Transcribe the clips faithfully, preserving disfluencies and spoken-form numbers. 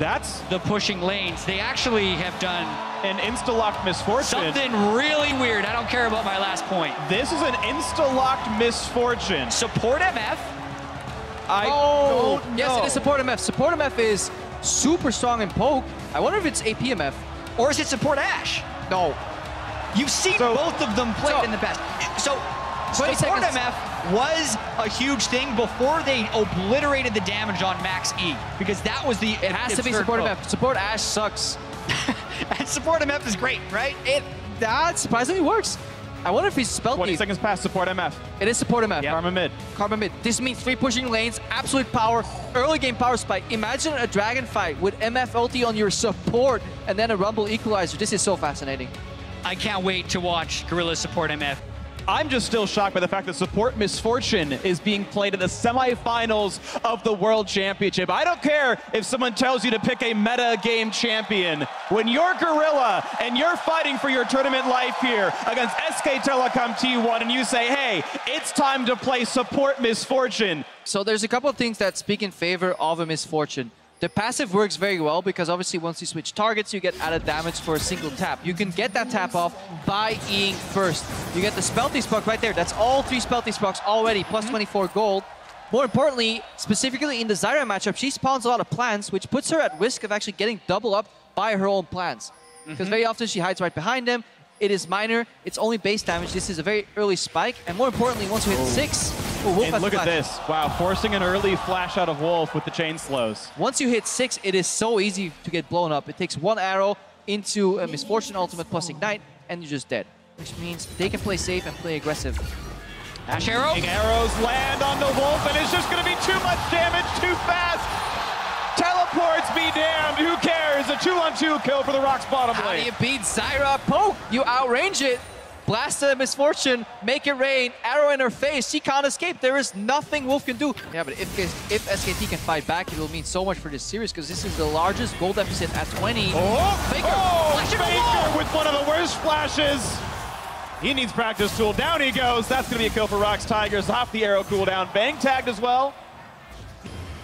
That's the pushing lanes. They actually have done an insta-locked Miss Fortune. Something really weird. I don't care about my last point. This is an insta-locked Miss Fortune. Support M F. I oh, don't know. Yes, it is support M F. Support M F is super strong in poke. I wonder if it's A P M F. Or is it support Ashe? No. You've seen so, both of them played so, in the past. So support seconds. M F was a huge thing before they obliterated the damage on Max E. Because that was the... It has to be support poke. M F. Support Ashe sucks. And support M F is great, right? It That surprisingly works. I wonder if he's spelled twenty deep. Seconds past support M F. It is support M F. Yep. Karma mid. Karma mid. This means three pushing lanes, absolute power, early game power spike. Imagine a dragon fight with M F ulti on your support and then a Rumble equalizer. This is so fascinating. I can't wait to watch Gorilla support M F. I'm just still shocked by the fact that support Miss Fortune is being played in the semifinals of the World Championship. I don't care if someone tells you to pick a meta game champion. When you're Gorilla and you're fighting for your tournament life here against S K Telecom T one and you say, hey, it's time to play support Miss Fortune. So there's a couple of things that speak in favor of a Miss Fortune. The passive works very well because obviously once you switch targets, you get added damage for a single tap. You can get that tap off by E'ing first. You get the Spelty Sprock right there. That's all three Spelty Sprocks already, plus twenty-four gold. More importantly, specifically in the Zyra matchup, she spawns a lot of plants, which puts her at risk of actually getting double up by her own plants. Because mm-hmm. very often she hides right behind them. It is minor. It's only base damage. This is a very early spike. And more importantly, once we hit six, ooh, Wolf and look at this. Wow, forcing an early flash out of Wolf with the chain slows. Once you hit six, it is so easy to get blown up. It takes one arrow into a Miss Fortune ultimate plus ignite, and you're just dead. Which means they can play safe and play aggressive. Ash arrow. Arrows land on the Wolf, and it's just going to be too much damage too fast. Teleports be damned. Who cares? A two-on-two kill for the Rock's bottom lane. How do you beat Zyra? Poke. You outrange it. Blast the Miss Fortune, make it rain, arrow in her face, she can't escape. There is nothing Wolf can do. Yeah, but if, if S K T can fight back, it will mean so much for this series because this is the largest gold deficit at twenty. Oh, Faker, oh, Faker with one of the worst flashes. He needs practice tool. Down he goes. That's going to be a kill for Rox Tigers. Off the arrow cooldown. Bang tagged as well.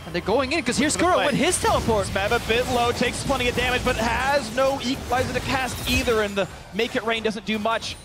And they're going in because here's Gorilla with his teleport. Smeb a bit low, takes plenty of damage, but has no equalizer to cast either, and the make it rain doesn't do much.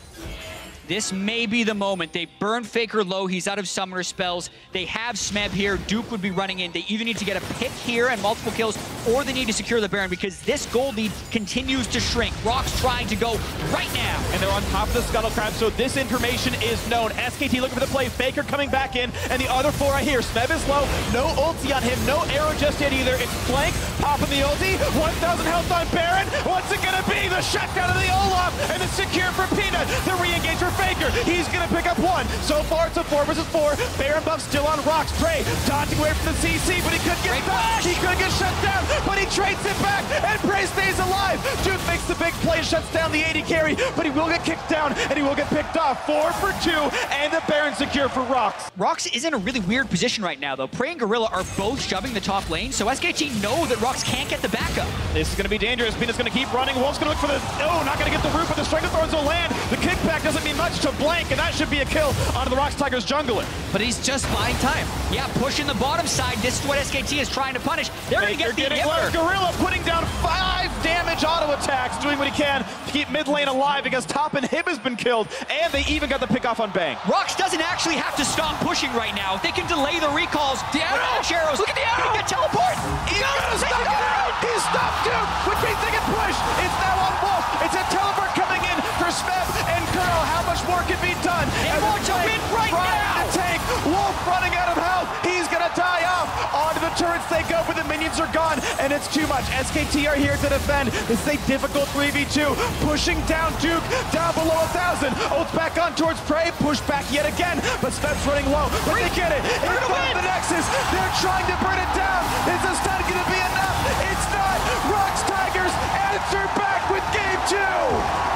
This may be the moment. They burn Faker low. He's out of summoner spells. They have Smeb here. Duke would be running in. They either need to get a pick here and multiple kills, or they need to secure the Baron because this gold lead continues to shrink. Rock's trying to go right now. And they're on top of the Scuttle Crab, so this information is known. S K T looking for the play. Faker coming back in, and the other four are here. Smeb is low. No ulti on him. No arrow just yet either. It's Blank popping the ulti. one thousand health on Baron. What's it going to be? The shutdown of the Olaf, and it's secure for Peanut. The re-engage for Faker, he's gonna pick up one. So far it's a four versus four. Baron buff still on Rox. Prey dodging away from the C C, but he could get back. He could get shut down, but he trades it back, and Prey stays alive. Duke makes the big play, shuts down the A D carry, but he will get kicked down, and he will get picked off. Four for two, and the Baron secure for Rox. Rox is in a really weird position right now, though. Prey and Gorilla are both shoving the top lane, so S K T know that Rox can't get the backup. This is gonna be dangerous. Peanut's gonna keep running. Wolf's gonna look for the... Oh, not gonna get the root, but the Strength of Thorns will land. The kickback doesn't mean much to Blank, and that should be a kill onto the Rox Tigers jungler. But he's just buying time. Yeah, pushing the bottom side. This is what S K T is trying to punish. They're going to get the inhibitor. Gorilla putting down five damage auto attacks, doing what he can to keep mid lane alive because top and Hib has been killed, and they even got the pick off on Bang. Rox doesn't actually have to stop pushing right now. If they can delay the recalls, the arrow. Arrows. Look at the arrow. He got teleport. He got to stop it out. He stopped him, which means they can push. It's now on Wolf. It's a teleport coming in for Smeb and Curl. How much more can be done? They want to win right now. The tank. Wolf running out of health. He's going to die off. Onto the turrets they go, but the minions are gone, and it's too much. S K T are here to defend. This is a difficult three v two. Pushing down Duke, down below one thousand. Ult's back on towards Prey. Push back yet again, but Smeb's running low. But they get it. It's down the Nexus. They're trying to burn it down. Is this not going to be enough? It's not. Rox Tigers answer back with game two.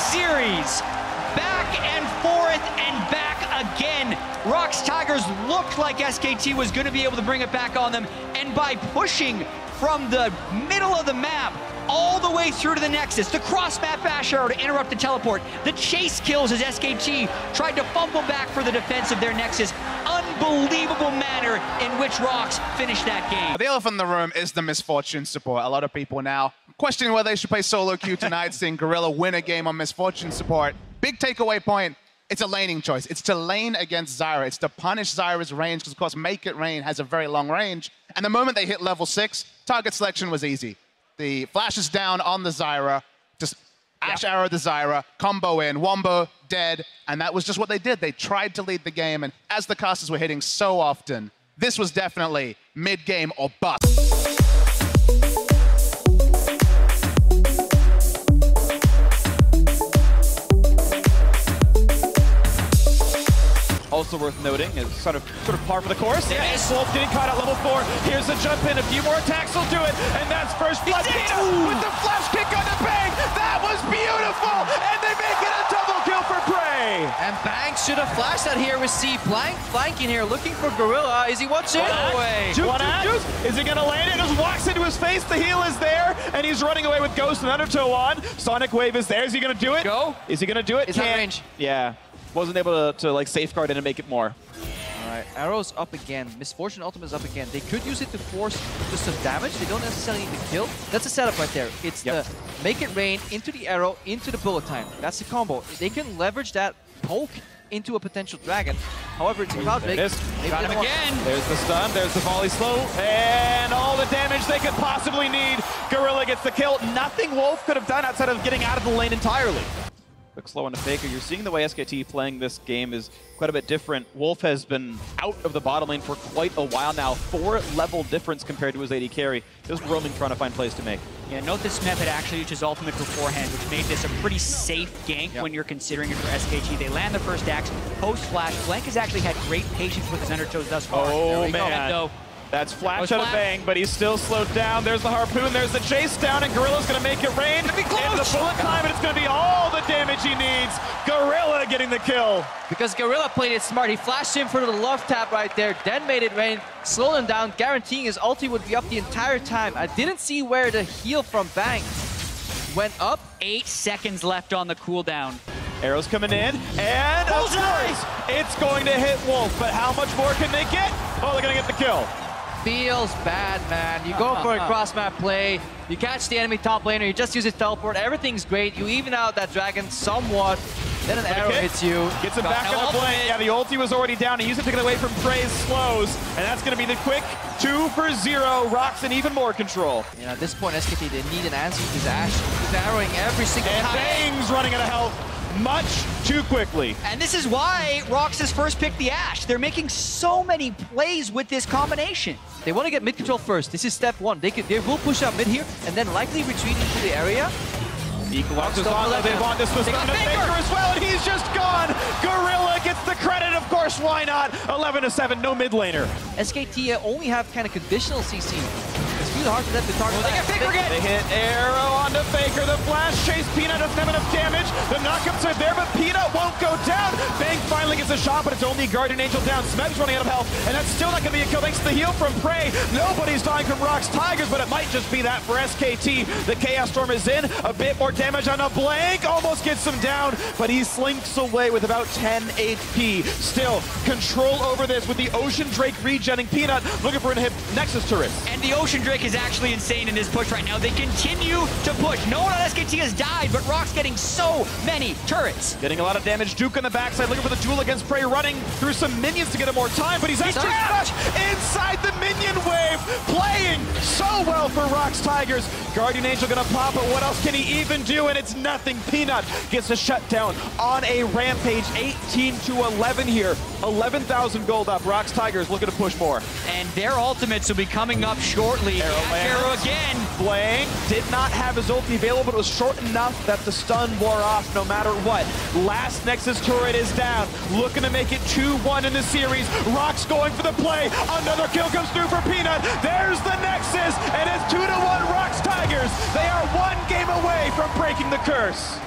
Series back and forth and back again. Rox Tigers looked like S K T was going to be able to bring it back on them, and by pushing from the middle of the map all the way through to the Nexus, the cross map bash arrow to interrupt the teleport, the chase kills as S K T tried to fumble back for the defense of their Nexus. Unbelievable manner which Rox finished that game. The elephant in the room is the Miss Fortune support. A lot of people now questioning whether they should play solo queue tonight, seeing Gorilla win a game on Miss Fortune support. Big takeaway point. It's a laning choice. It's to lane against Zyra. It's to punish Zyra's range, because of course Make It Rain has a very long range. And the moment they hit level six, target selection was easy. The flash is down on the Zyra, just yeah. Ashe arrow the Zyra, combo in, Wombo, dead, and that was just what they did. They tried to lead the game, and as the casters were hitting so often, this was definitely mid-game or bust. Also worth noting is sort of sort of par for the course. Yeah, yes. Wolf getting caught at level four. Here's the jump in. A few more attacks will do it. And that's first blood. Peanut with the flash kick on the Bang. That was beautiful. And they make it a double kill for Prey. And Bang should have flashed out here with C. Blank flanking here, looking for Gorilla. Is he watching? One away. Duke, One Duke, Duke. Is he gonna land it? Just walks into his face. The heel is there, and he's running away with Ghost and Undertow on. Sonic Wave is there. Is he gonna do it? Go. Is he gonna do it? Is that range? Yeah. Wasn't able to, to like safeguard it and make it more. Alright, arrows up again. Miss Fortune ultimate is up again. They could use it to force just some damage. They don't necessarily need to kill. That's a setup right there. It's yep. the Make It Rain into the arrow, into the bullet time. That's the combo. They can leverage that poke into a potential dragon. However, it's a cloud big. Got him again. One. There's the stun, there's the volley slow, and all the damage they could possibly need. Gorilla gets the kill. Nothing Wolf could have done outside of getting out of the lane entirely. Quick slow into Faker. You're seeing the way S K T playing this game is quite a bit different. Wolf has been out of the bottom lane for quite a while now. Four level difference compared to his A D carry. Just roaming, trying to find plays to make. Yeah, note that Smeb had actually used his ultimate beforehand, which made this a pretty safe gank yep. when you're considering it for S K T. They land the first axe, post flash. Blank has actually had great patience with his undertows thus far. Oh, man. That's flash out of Bang, but he's still slowed down. There's the harpoon, there's the chase down, and Gorilla's gonna make it rain. Be close. And the bullet time, and it's gonna be all the damage he needs. Gorilla getting the kill. Because Gorilla played it smart. He flashed in for the love tap right there, then made it rain, slowed him down, guaranteeing his ulti would be up the entire time. I didn't see where the heal from Bang went up. Eight seconds left on the cooldown. Arrows coming in, and of course, it's going to hit Wolf, but how much more can they get? Oh, they're gonna get the kill. Feels bad, man. You go for a cross-map play, you catch the enemy top laner, you just use his teleport, everything's great, you even out that dragon somewhat, then an arrow hits you. Gets him back on the blade. Yeah, the ulti was already down. He used to take it away from Prey's slows, and that's going to be the quick two for zero. Rox in even more control. You know, at this point, S K T, they need an answer because Ashe is arrowing every single time. And Bang's running out of health. Much too quickly. And this is why Rox has first picked the Ashe. They're making so many plays with this combination. They want to get mid control first. This is step one. They, could, they will push out mid here and then likely retreat into the area. Rox is on. They want this was on to Faker as well, and he's just gone. Gorilla gets the credit, of course. Why not? eleven to seven, no mid laner. S K T only have kind of conditional C C. It's really hard for them to target. Oh, they get Faker again. They hit arrow onto Faker. The flash chase. Peanut doesn't have enough damage. The knockups are there, but Peanut won't go down. Bang finally gets a shot, but it's only Guardian Angel down. Smeb's running out of health, and that's still not going to be a kill thanks to the heal from Prey. Nobody's dying from Rox Tigers, but it might just be that for S K T. The Chaos Storm is in. A bit more damage on a Blank. Almost gets him down, but he slinks away with about ten H P. Still control over this with the Ocean Drake regenning Peanut, looking for an hip Nexus turret. And the Ocean Drake Drake is actually insane in this push right now. They continue to push. No one on S K T has died, but Rox getting so many turrets. Getting a lot of damage. Duke on the backside, looking for the duel against Prey, running through some minions to get him more time, but he's actually trapped inside the minion wave, playing so well for Rox Tigers. Guardian Angel gonna pop, but what else can he even do? And it's nothing. Peanut gets a shutdown on a rampage. eighteen to eleven here. eleven thousand gold up. Rox Tigers looking to push more. And their ultimates will be coming up shortly. Arrow again. Blank did not have his ulti available, but it was short enough that the stun wore off no matter what. Last Nexus turret is down. Looking to make it two one in the series. Rox going for the play. Another kill comes through for Peanut. There's the Nexus, and it's two to one Rox Tigers. They are one game away from breaking the curse.